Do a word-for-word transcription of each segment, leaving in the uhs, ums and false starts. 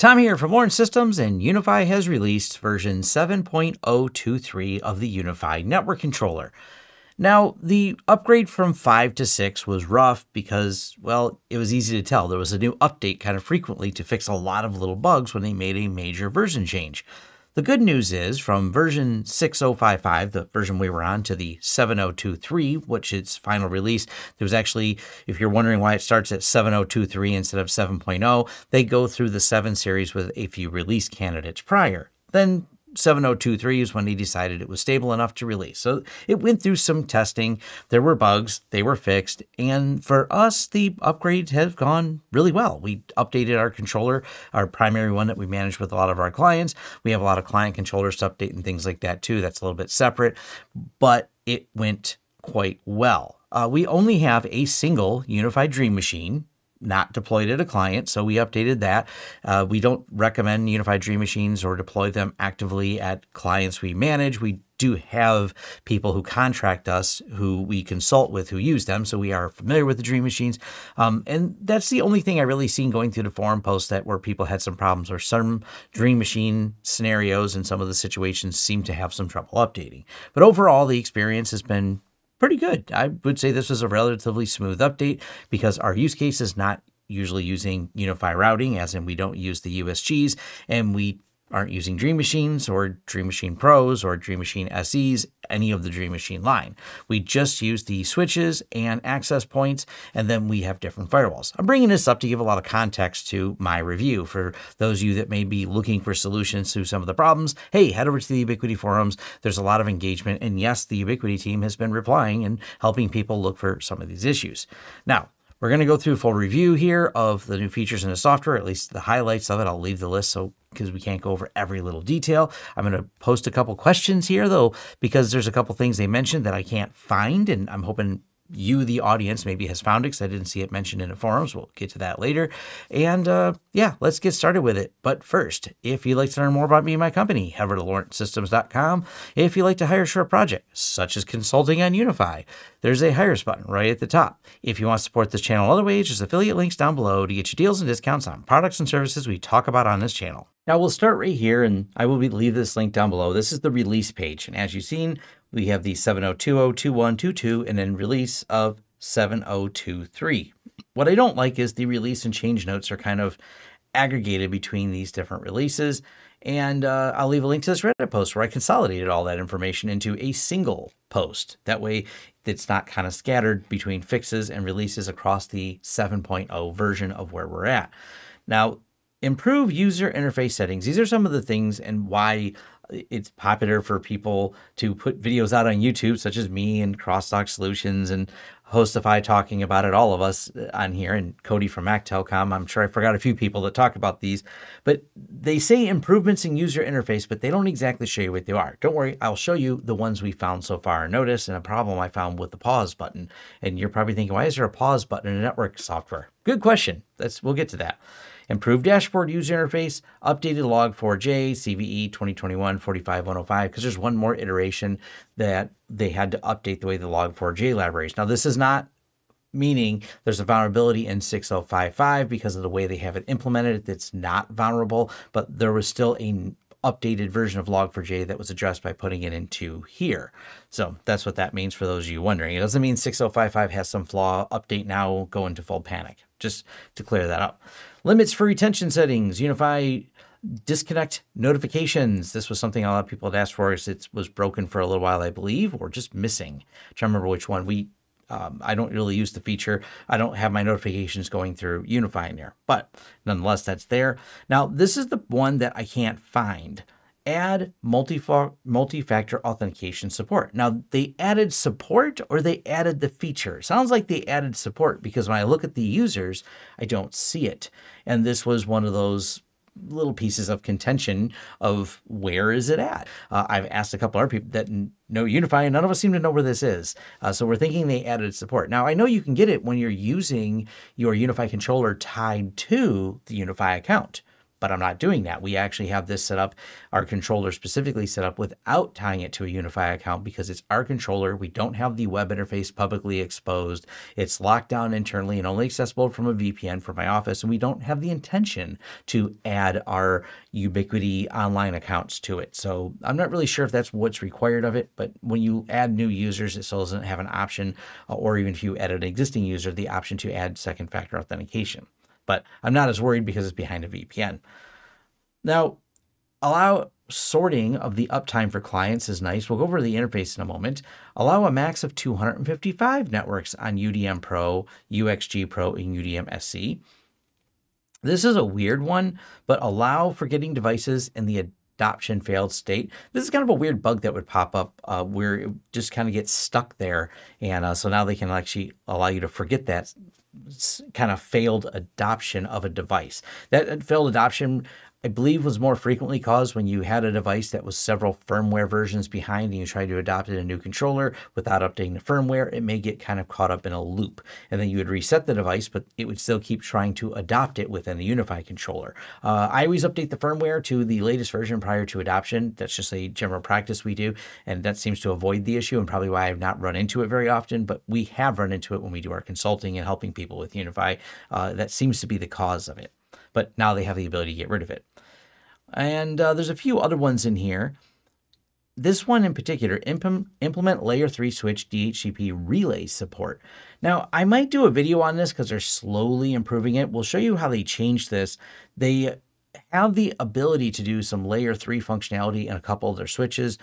Tom here from Lawrence Systems, and UniFi has released version seven point oh two three of the UniFi Network Controller. Now, the upgrade from five to six was rough because, well, it was easy to tell. There was a new update kind of frequently to fix a lot of little bugs when they made a major version change. The good news is, from version six oh five five, the version we were on, to the seven oh two three, which its final release, there was actually, if you're wondering why it starts at seven oh two three instead of seven point oh, they go through the seven series with a few release candidates prior. Then seven oh two three is when they decided it was stable enough to release. So it went through some testing. There were bugs. They were fixed. And for us, the upgrades have gone really well. We updated our controller, our primary one that we manage with a lot of our clients. We have a lot of client controllers to update and things like that too. That's a little bit separate, but it went quite well. Uh, we only have a single UniFi Dream Machine not deployed at a client, so we updated that. Uh, we don't recommend UniFi Dream Machines or deploy them actively at clients we manage. We do have people who contract us, who we consult with, who use them, so we are familiar with the Dream Machines. Um, and that's the only thing I really seen going through the forum posts that where people had some problems or some Dream Machine scenarios, and some of the situations seem to have some trouble updating. But overall, the experience has been pretty good. I would say this was a relatively smooth update because our use case is not usually using UniFi routing, as in we don't use the U S Gs, and we aren't using Dream Machines or Dream Machine Pros or Dream Machine S Es, any of the Dream Machine line. We just use the switches and access points, and then we have different firewalls. I'm bringing this up to give a lot of context to my review. For those of you that may be looking for solutions to some of the problems, hey, head over to the Ubiquiti forums. There's a lot of engagement, and yes, the Ubiquiti team has been replying and helping people look for some of these issues. Now, we're going to go through a full review here of the new features in the software, at least the highlights of it. I'll leave the list so because we can't go over every little detail. I'm going to post a couple questions here, though, because there's a couple things they mentioned that I can't find, and I'm hoping you, the audience, maybe has found it because I didn't see it mentioned in the forums. We'll get to that later. And uh, yeah, let's get started with it. But first, if you'd like to learn more about me and my company, head over to Lawrence Systems dot com. If you'd like to hire a short project, such as consulting on UniFi, there's a Hire Us button right at the top. If you want to support this channel other ways, there's affiliate links down below to get you deals and discounts on products and services we talk about on this channel. Now we'll start right here, and I will leave this link down below. This is the release page, and as you've seen, we have the seven oh two oh, two one two two, and then release of seven oh two three. What I don't like is the release and change notes are kind of aggregated between these different releases. And uh, I'll leave a link to this Reddit post where I consolidated all that information into a single post. That way it's not kind of scattered between fixes and releases across the seven point oh version of where we're at. Now, improve user interface settings. These are some of the things and why it's popular for people to put videos out on YouTube, such as me and Crosstalk Solutions and Hostify talking about it, all of us on here, and Cody from MacTelcom. I'm sure I forgot a few people that talk about these, but they say improvements in user interface, but they don't exactly show you what they are. Don't worry, I'll show you the ones we found so far. Notice, and a problem I found with the pause button, and you're probably thinking, why is there a pause button in a network software? Good question. That's, we'll get to that. Improved dashboard user interface, updated log four j, C V E twenty twenty-one dash four five one oh five, because there's one more iteration that they had to update the way the log four j libraries. Now, this is not meaning there's a vulnerability in six oh five five because of the way they have it implemented. It's not vulnerable, but there was still an updated version of log four j that was addressed by putting it into here. So that's what that means for those of you wondering. It doesn't mean six oh five five has some flaw. Update now, go into full panic. Just to clear that up. Limits for retention settings, UniFi disconnect notifications. This was something a lot of people had asked for, as it was broken for a little while, I believe, or just missing. I'm trying to remember which one. We, um, I don't really use the feature. I don't have my notifications going through UniFi in there, but nonetheless, that's there. Now, this is the one that I can't find. Add multi-factor authentication support. Now, they added support or they added the feature? Sounds like they added support, because when I look at the users, I don't see it. And this was one of those little pieces of contention of where is it at? Uh, I've asked a couple other people that know UniFi, and none of us seem to know where this is. Uh, so we're thinking they added support. Now, I know you can get it when you're using your UniFi controller tied to the UniFi account. but I'm not doing that. We actually have this set up, our controller specifically set up without tying it to a UniFi account because it's our controller. We don't have the web interface publicly exposed. It's locked down internally and only accessible from a V P N from my office. And we don't have the intention to add our Ubiquiti online accounts to it. So I'm not really sure if that's what's required of it, but when you add new users, it still doesn't have an option, or even if you add an existing user, the option to add second factor authentication. But I'm not as worried because it's behind a V P N. Now, allow sorting of the uptime for clients is nice. We'll go over the interface in a moment. Allow a max of two hundred fifty-five networks on U D M Pro, U X G Pro, and U D M S C. This is a weird one, but allow for getting devices in the adoption failed state. This is kind of a weird bug that would pop up uh, where it just kind of gets stuck there. And uh, so now they can actually allow you to forget that kind of failed adoption of a device. That failed adoption, I believe, was more frequently caused when you had a device that was several firmware versions behind and you tried to adopt a new controller without updating the firmware. It may get kind of caught up in a loop, and then you would reset the device, but it would still keep trying to adopt it within a UniFi controller. Uh, I always update the firmware to the latest version prior to adoption. That's just a general practice we do, and that seems to avoid the issue and probably why I've not run into it very often, but we have run into it when we do our consulting and helping people with UniFi. Uh, that seems to be the cause of it. But now they have the ability to get rid of it. And uh, there's a few other ones in here. This one in particular, imp- implement layer three switch D H C P relay support. Now, I might do a video on this because they're slowly improving it. We'll show you how they changed this. They have the ability to do some layer three functionality in a couple of their switches,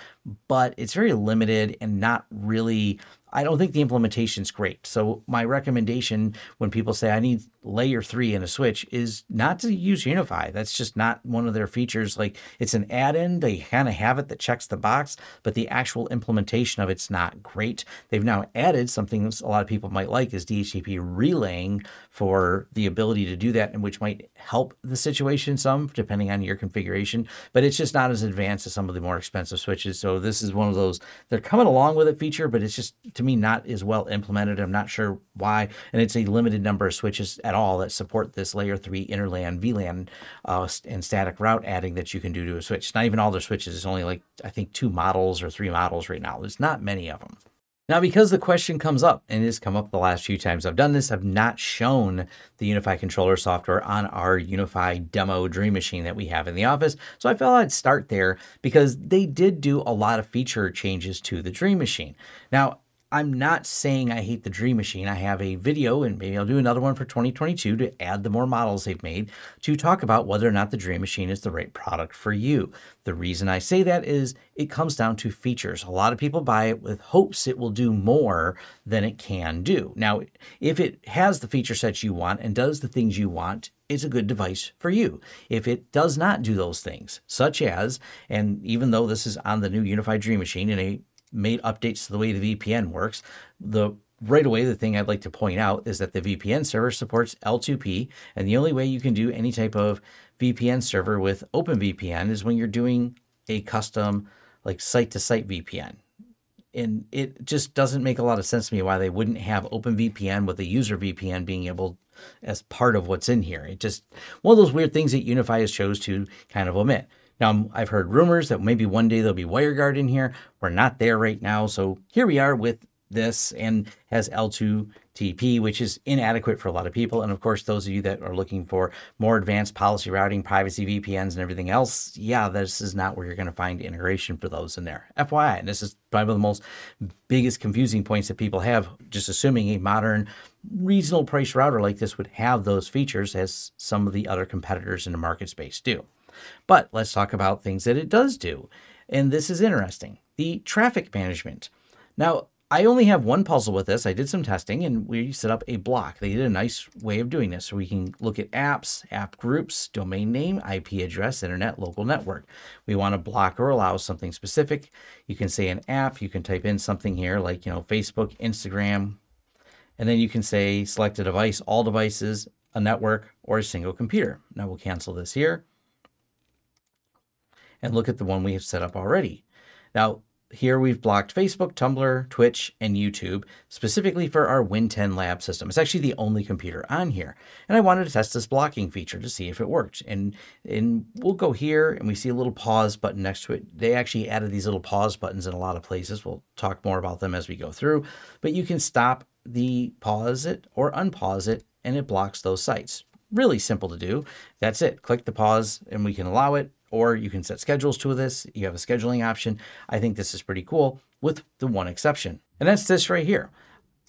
but it's very limited and not really, I don't think the implementation's great. So my recommendation when people say I need layer three in a switch is not to use UniFi. That's just not one of their features. Like, it's an add-in, they kind of have it that checks the box, but the actual implementation of it's not great. They've now added something that a lot of people might like, is D H C P relaying, for the ability to do that, and which might help the situation some depending on your configuration, but it's just not as advanced as some of the more expensive switches. So this is one of those, they're coming along with it feature, but it's just, to me, not as well implemented. I'm not sure why, and it's a limited number of switches at all that support this layer three interlan V LAN uh, and static route adding that you can do to a switch. It's not even all their switches. It's only like, I think, two models or three models right now. There's not many of them. Now, because the question comes up, and it has come up the last few times I've done this, I've not shown the UniFi controller software on our UniFi demo Dream Machine that we have in the office. So I felt I'd start there because they did do a lot of feature changes to the Dream Machine. Now, I'm not saying I hate the Dream Machine. I have a video, and maybe I'll do another one for twenty twenty-two to add the more models they've made, to talk about whether or not the Dream Machine is the right product for you. The reason I say that is it comes down to features. A lot of people buy it with hopes it will do more than it can do. Now, if it has the feature sets you want and does the things you want, it's a good device for you. If it does not do those things, such as, and even though this is on the new UniFi Dream Machine in a made updates to the way the V P N works, the right away, the thing I'd like to point out is that the V P N server supports L two P, and the only way you can do any type of V P N server with Open V P N is when you're doing a custom, like, site-to-site V P N. And it just doesn't make a lot of sense to me why they wouldn't have Open V P N with a user V P N being able as part of what's in here. It just, one of those weird things that UniFi has chose to kind of omit. Now, I've heard rumors that maybe one day there'll be WireGuard in here. We're not there right now. So here we are with this, and has L two T P, which is inadequate for a lot of people. And of course, those of you that are looking for more advanced policy routing, privacy V P Ns, and everything else, yeah, this is not where you're going to find integration for those in there. F Y I, and this is probably the most biggest confusing points that people have, just assuming a modern reasonable price router like this would have those features, as some of the other competitors in the market space do. But let's talk about things that it does do. And this is interesting. The traffic management. Now, I only have one puzzle with this. I did some testing and we set up a block. They did a nice way of doing this. So we can look at apps, app groups, domain name, I P address, internet, local network. We want to block or allow something specific. You can say an app. You can type in something here like, you know, Facebook, Instagram. And then you can say select a device, all devices, a network, or a single computer. Now we'll cancel this here and look at the one we have set up already. Now, Here we've blocked Facebook, Tumblr, Twitch, and YouTube specifically for our Win ten lab system. It's actually the only computer on here. And I wanted to test this blocking feature to see if it worked. And, and we'll go here and we see a little pause button next to it. They actually added these little pause buttons in a lot of places. We'll talk more about them as we go through. But you can stop the pause it or unpause it, and it blocks those sites. Really simple to do. That's it. Click the pause and we can allow it. Or you can set schedules to this. You have a scheduling option. I think this is pretty cool with the one exception. And that's this right here.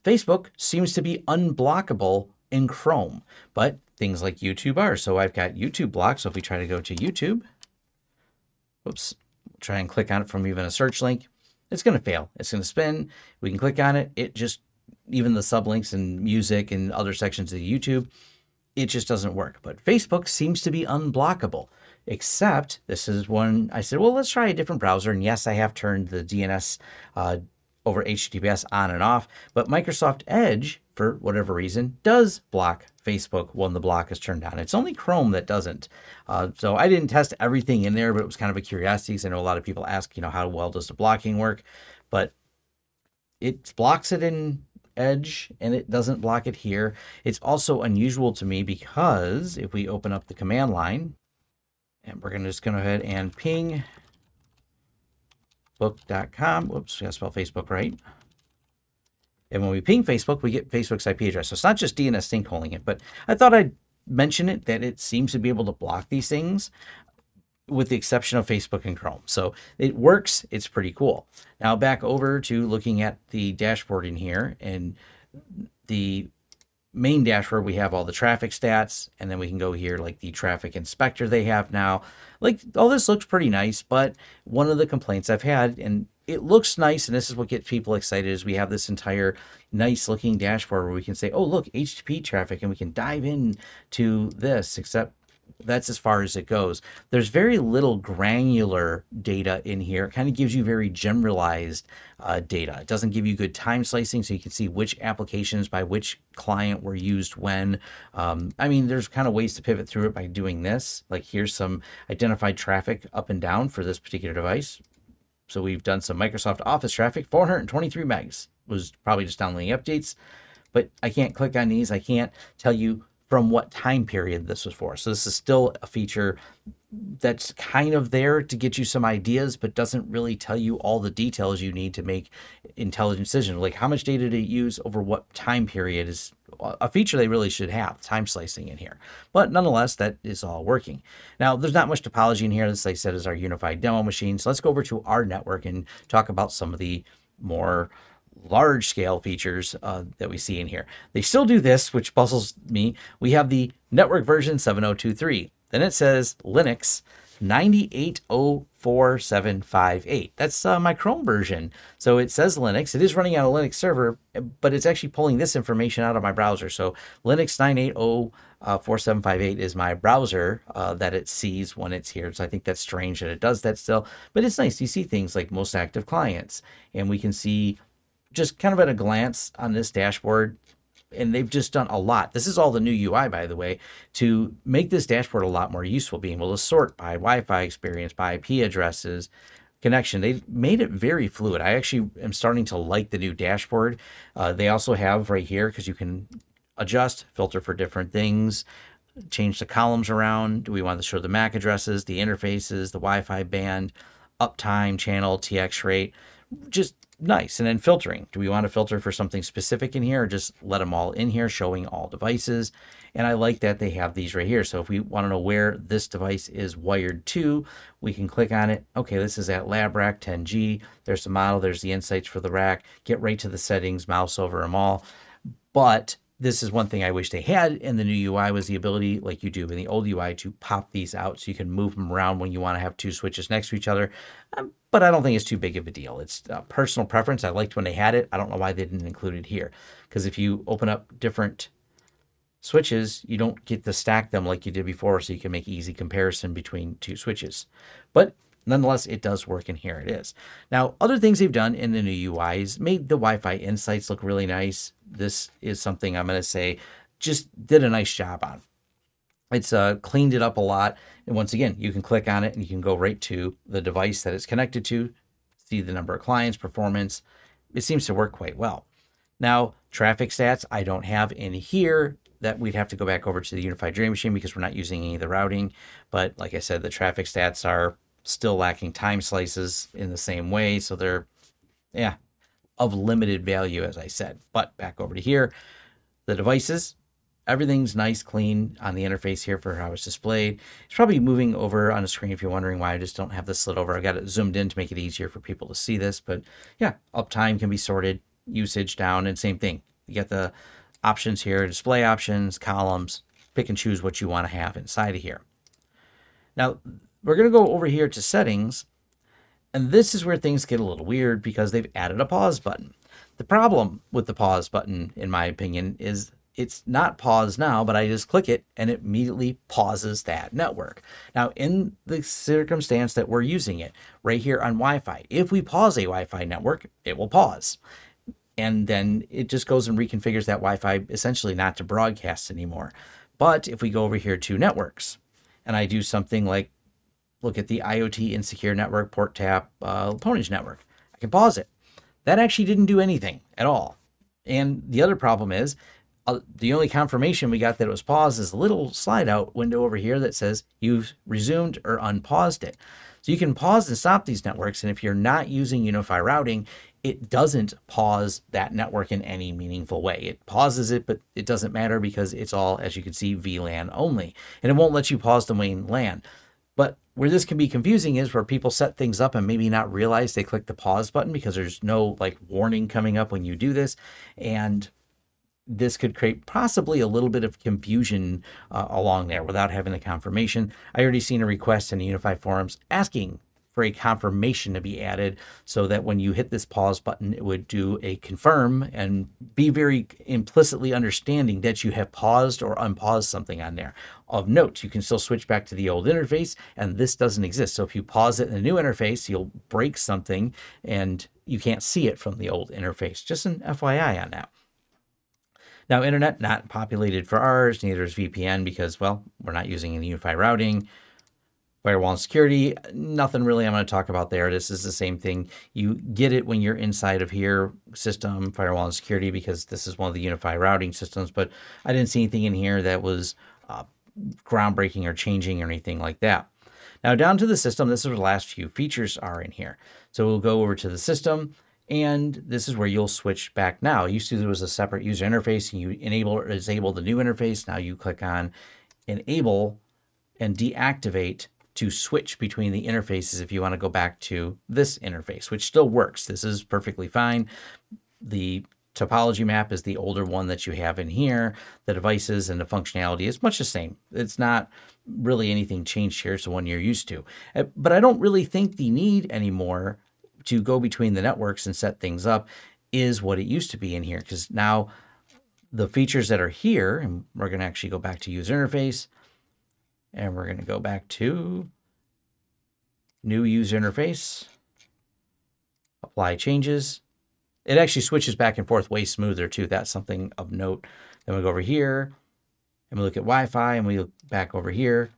Facebook seems to be unblockable in Chrome, but things like YouTube are. So I've got YouTube blocked. So if we try to go to YouTube, whoops, try and click on it from even a search link, it's going to fail. It's going to spin. We can click on it. It just, even the sublinks and music and other sections of YouTube, it just doesn't work. But Facebook seems to be unblockable. Except this is one I said, well, let's try a different browser. And yes, I have turned the D N S uh, over H T T P S on and off, but Microsoft Edge, for whatever reason, does block Facebook when the block is turned on. It's only Chrome that doesn't. Uh, so I didn't test everything in there, but it was kind of a curiosity because I know a lot of people ask, you know, how well does the blocking work? But it blocks it in Edge and it doesn't block it here. It's also unusual to me because if we open up the command line, and we're going to just go ahead and ping book dot com. Whoops, we got to spell Facebook right. And when we ping Facebook, we get Facebook's I P address. So it's not just D N S sinkholing it, but I thought I'd mention it that it seems to be able to block these things with the exception of Facebook and Chrome. So it works. It's pretty cool. Now back over to looking at the dashboard in here and the main dashboard, we have all the traffic stats, and then we can go here like the traffic inspector they have now. Like all this looks pretty nice, but one of the complaints I've had, and it looks nice, and this is what gets people excited, is we have this entire nice looking dashboard where we can say, oh, look, H T T P traffic, and we can dive in to this, except that's as far as it goes. There's very little granular data in here. It kind of gives you very generalized uh, data. It doesn't give you good time slicing, so you can see which applications by which client were used when. Um, I mean, there's kind of ways to pivot through it by doing this. Like here's some identified traffic up and down for this particular device. So we've done some Microsoft Office traffic, four hundred twenty-three megs was probably just downloading updates, but I can't click on these. I can't tell you from what time period this was for. So this is still a feature that's kind of there to get you some ideas, but doesn't really tell you all the details you need to make intelligent decisions. Like how much data to use over what time period is a feature they really should have, time slicing in here. But nonetheless, that is all working. Now, there's not much topology in here. This, like I said, is our unified demo machine. So let's go over to our network and talk about some of the more large scale features uh, that we see in here. They still do this, which puzzles me. We have the network version seven oh two three. Then it says Linux nine eight oh four seven five eight. That's uh, my Chrome version. So it says Linux. It is running on a Linux server, but it's actually pulling this information out of my browser. So Linux nine eight oh four seven five eight is my browser uh, that it sees when it's here. So I think that's strange that it does that still, but it's nice. You see things like most active clients, and we can see just kind of at a glance on this dashboard, and they've just done a lot. This is all the new U I, by the way, to make this dashboard a lot more useful, being able to sort by Wi-Fi experience, by I P addresses, connection. They've made it very fluid. I actually am starting to like the new dashboard. Uh, they also have right here, because you can adjust, filter for different things, change the columns around. Do we want to show the MAC addresses, the interfaces, the Wi-Fi band, uptime, channel, T X rate, just nice. And then filtering. Do we want to filter for something specific in here or just let them all in here, showing all devices? And I like that they have these right here. So if we want to know where this device is wired to, we can click on it. Okay, this is at lab rack ten G. There's the model. There's the insights for the rack. Get right to the settings, mouse over them all. But this is one thing I wish they had in the new U I was the ability, like you do in the old U I, to pop these out so you can move them around when you want to have two switches next to each other. Um, but I don't think it's too big of a deal. It's a personal preference. I liked when they had it. I don't know why they didn't include it here, because if you open up different switches, you don't get to stack them like you did before, so you can make easy comparison between two switches. But nonetheless, it does work, and here it is. Now, other things they've done in the new U I is made the Wi-Fi insights look really nice. This is something I'm going to say just did a nice job on. It's uh, cleaned it up a lot. And once again, you can click on it and you can go right to the device that it's connected to, see the number of clients, performance. It seems to work quite well. Now, traffic stats, I don't have in here. That we'd have to go back over to the UniFi Dream Machine because we're not using any of the routing. But like I said, the traffic stats are still lacking time slices in the same way. So they're, yeah, of limited value, as I said. But back over to here, the devices, everything's nice, clean on the interface here for how it's displayed. It's probably moving over on the screen if you're wondering why I just don't have this slid over. I've got it zoomed in to make it easier for people to see this. But yeah, uptime can be sorted, usage down, and same thing. You get the options here, display options, columns, pick and choose what you want to have inside of here. Now, we're going to go over here to settings, and this is where things get a little weird because they've added a pause button. The problem with the pause button, in my opinion, is it's not paused now, but I just click it and it immediately pauses that network. Now, in the circumstance that we're using it, right here on Wi-Fi, if we pause a Wi-Fi network, it will pause. And then it just goes and reconfigures that Wi-Fi essentially not to broadcast anymore. But if we go over here to networks, and I do something like look at the IoT insecure network, port tap, uh, Pwnage network, I can pause it. That actually didn't do anything at all. And the other problem is uh, the only confirmation we got that it was paused is a little slide out window over here that says you've resumed or unpaused it. So you can pause and stop these networks. And if you're not using UniFi routing, it doesn't pause that network in any meaningful way. It pauses it, but it doesn't matter because it's all, as you can see, V LAN only. And it won't let you pause the main LAN. But where this can be confusing is where people set things up and maybe not realize they click the pause button because there's no like warning coming up when you do this. And this could create possibly a little bit of confusion uh, along there without having the confirmation. I already seen a request in the UniFi forums asking for a confirmation to be added so that when you hit this pause button, it would do a confirm and be very implicitly understanding that you have paused or unpaused something on there. Of note, you can still switch back to the old interface, and this doesn't exist. So if you pause it in the new interface, you'll break something and you can't see it from the old interface. Just an F Y I on that. Now, internet not populated for ours, neither is V P N because, well, we're not using any UniFi routing. Firewall and security, nothing really I'm going to talk about there. This is the same thing. You get it when you're inside of here, system, firewall and security, because this is one of the UniFi routing systems, but I didn't see anything in here that was uh, groundbreaking or changing or anything like that. Now down to the system, this is where the last few features are in here. So we'll go over to the system, and this is where you'll switch back now. You see there was a separate user interface, and you enable or disable the new interface. Now you click on enable and deactivate to switch between the interfaces if you want to go back to this interface, which still works. This is perfectly fine. The topology map is the older one that you have in here. The devices and the functionality is much the same. It's not really anything changed here. It's the one you're used to. But I don't really think the need anymore to go between the networks and set things up is what it used to be in here, because now the features that are here, and we're going to actually go back to user interface, and we're going to go back to new user interface, apply changes. It actually switches back and forth way smoother too. That's something of note. Then we go over here and we look at Wi-Fi and we look back over here.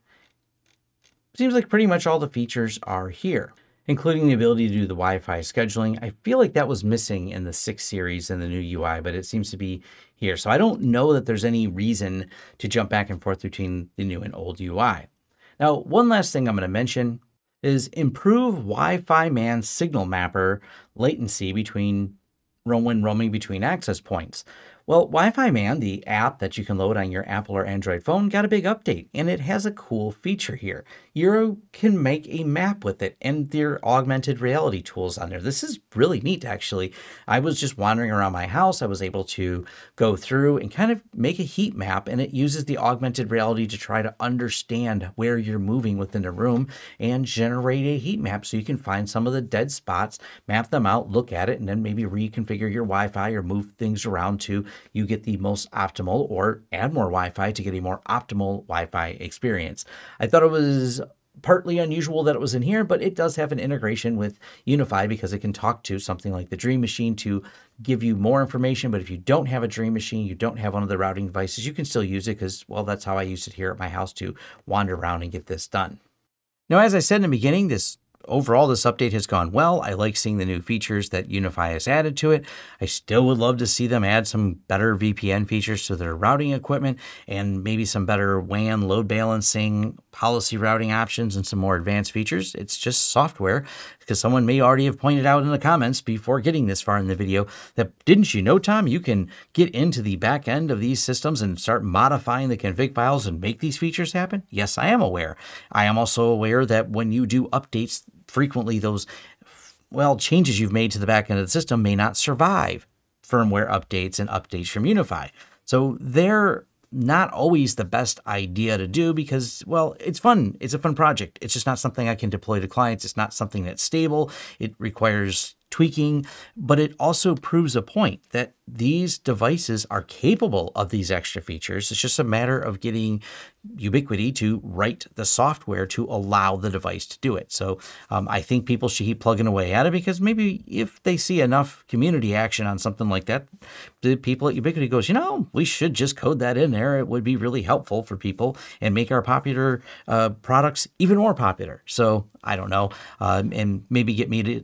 Seems like pretty much all the features are here, including the ability to do the Wi-Fi scheduling. I feel like that was missing in the six series in the new U I, but it seems to be here. So I don't know that there's any reason to jump back and forth between the new and old U I. Now, one last thing I'm going to mention is improve Wi-Fi Man signal mapper latency between when roaming between access points. Well, Wi-Fi Man, the app that you can load on your Apple or Android phone, got a big update, and it has a cool feature here. You can make a map with it and their augmented reality tools on there. This is really neat, actually. I was just wandering around my house. I was able to go through and kind of make a heat map, and it uses the augmented reality to try to understand where you're moving within the room and generate a heat map so you can find some of the dead spots, map them out, look at it, and then maybe reconfigure your Wi-Fi or move things around to you get the most optimal, or add more Wi-Fi to get a more optimal Wi-Fi experience. I thought it was partly unusual that it was in here, but it does have an integration with UniFi because it can talk to something like the Dream Machine to give you more information. But if you don't have a Dream Machine, you don't have one of the routing devices, you can still use it because, well, that's how I used it here at my house to wander around and get this done. Now, as I said in the beginning, this overall, this update has gone well. I like seeing the new features that UniFi has added to it. I still would love to see them add some better V P N features to their routing equipment and maybe some better W A N load balancing, policy routing options, and some more advanced features. It's just software, because someone may already have pointed out in the comments before getting this far in the video that, didn't you know, Tom, you can get into the back end of these systems and start modifying the config files and make these features happen? Yes, I am aware. I am also aware that when you do updates frequently, those, well, changes you've made to the back end of the system may not survive firmware updates and updates from UniFi. So they're not always the best idea to do because, well, it's fun. It's a fun project. It's just not something I can deploy to clients. It's not something that's stable. It requires tweaking, but it also proves a point that these devices are capable of these extra features. It's just a matter of getting Ubiquiti to write the software to allow the device to do it. So um, I think people should keep plugging away at it, because maybe if they see enough community action on something like that, the people at Ubiquiti goes, you know, we should just code that in there. It would be really helpful for people and make our popular uh, products even more popular. So I don't know, um, and maybe get me to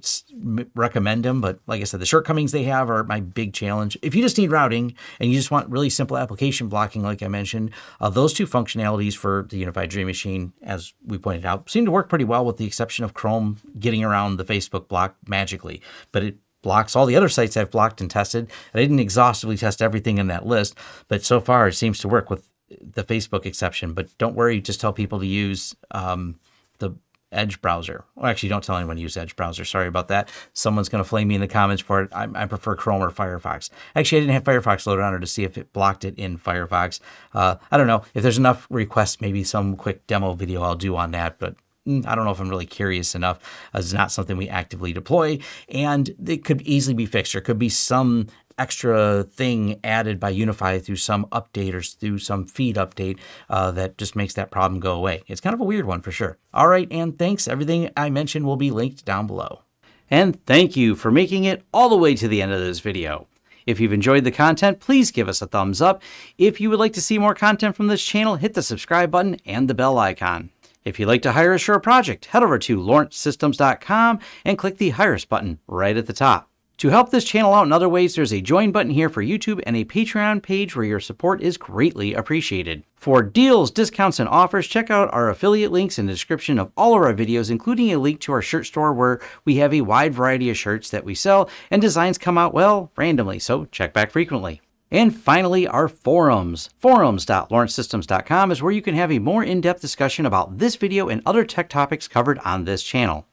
recommend them. But like I said, the shortcomings they have are my big challenge. If you just need routing and you just want really simple application blocking, like I mentioned, uh, those two functionalities for the UniFi Dream Machine, as we pointed out, seem to work pretty well, with the exception of Chrome getting around the Facebook block magically. But it blocks all the other sites I've blocked and tested. And I didn't exhaustively test everything in that list, but so far it seems to work with the Facebook exception. But don't worry, just tell people to use um, the Edge browser. Well, actually, don't tell anyone to use Edge browser. Sorry about that. Someone's going to flame me in the comments for it. I, I prefer Chrome or Firefox. Actually, I didn't have Firefox loaded on her to see if it blocked it in Firefox. Uh, I don't know. If there's enough requests, maybe some quick demo video I'll do on that, but I don't know if I'm really curious enough. It's not something we actively deploy, and it could easily be fixed. There could be some extra thing added by UniFi through some update or through some feed update uh, that just makes that problem go away. It's kind of a weird one for sure. All right, and thanks. Everything I mentioned will be linked down below. And thank you for making it all the way to the end of this video. If you've enjoyed the content, please give us a thumbs up. If you would like to see more content from this channel, hit the subscribe button and the bell icon. If you'd like to hire us for a project, head over to Lawrence Systems dot com and click the Hire Us button right at the top. To help this channel out in other ways, there's a join button here for YouTube and a Patreon page where your support is greatly appreciated. For deals, discounts, and offers, check out our affiliate links in the description of all of our videos, including a link to our shirt store where we have a wide variety of shirts that we sell, and designs come out, well, randomly, so check back frequently. And finally, our forums. Forums dot Lawrence Systems dot com is where you can have a more in-depth discussion about this video and other tech topics covered on this channel.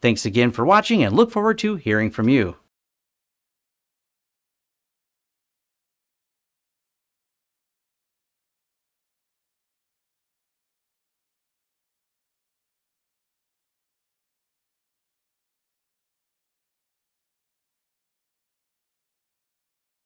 Thanks again for watching, and look forward to hearing from you.